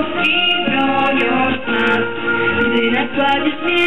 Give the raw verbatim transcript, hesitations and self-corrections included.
Din